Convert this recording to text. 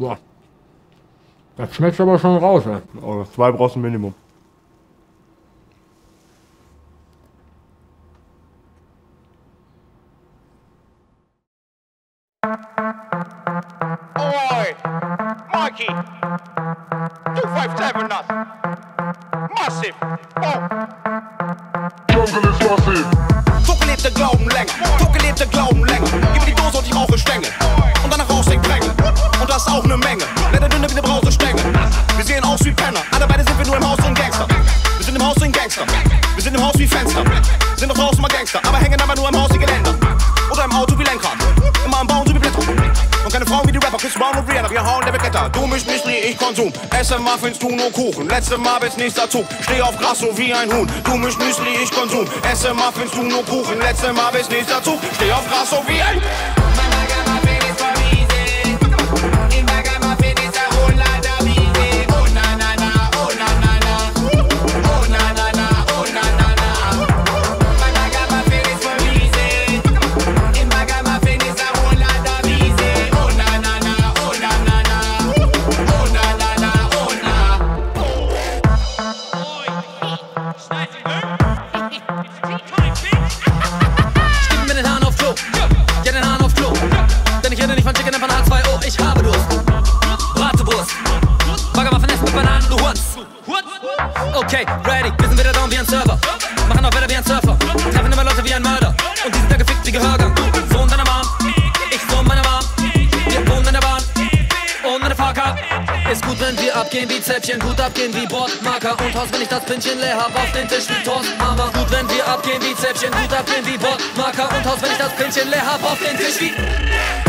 Boah. Das schmeckt aber schon raus, ey. Oh, zwei brauchst du Minimum. Oi, Mikey, 257ers, massive, Zuckerlebte Glaubenleck, zuckerlebte Glaubenleck. Gib die Dose und ich rauche Stängel. Und danach raus den Krängel. Und das auch ne Menge. Leider dünne wie ne Brausestängel. Wir sehen aus wie Penner. Alle beide sind wir nur im Haus und Gangster. Wir sind im Haus und Gangster. Wir sind im Haus wie Fenster. Sind doch draußen mal Gangster. Aber hängen aber nur im Haus wie Geländer. Oder im Auto wie Lenkrad. Immer am Bauen so wie Blätter. Und keine Frauen wie die Rapper, Chris Brown und Rihanna. Wir hauen der Wetter. Du mich nicht, ich Konsum. Essen, Muffins, du nur Kuchen. Letzte Mal bis nächster Zug. Steh auf Gras so wie ein Huhn. Du mich nicht, ich Konsum. Essen, Muffins, du nur Kuchen. Letzte Mal bis nächster Zug. Steh auf Gras so wie ein. Okay, ready, wir sind wieder down wie ein Server. Machen auch wieder wie ein Surfer. Treffen immer Leute wie ein Mörder. Und die sind da gefickt wie Gehörgang. So in deiner Bahn, ich so in meiner Bahn. Wir wohnen in der Bahn, ohne eine Fahrkarte. Ist gut, wenn wir abgehen wie Zäpfchen. Gut abgehen wie Bordmarker. Und haust, wenn ich das Pinchen leer hab. Auf den Tisch wie Torsthammer. Gut, wenn wir abgehen wie Zäpfchen. Gut abgehen wie Bordmarker. Und haust, wenn ich das Pinchen leer hab. Auf den Tisch wie...